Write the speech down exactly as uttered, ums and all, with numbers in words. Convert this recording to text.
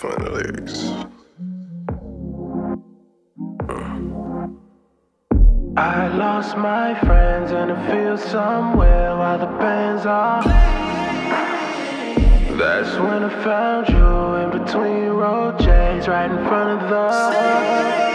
find the lyrics. Uh. I lost my friends in a field somewhere while the bands are playing. That's when I found you in between road chains, right in front of the stage.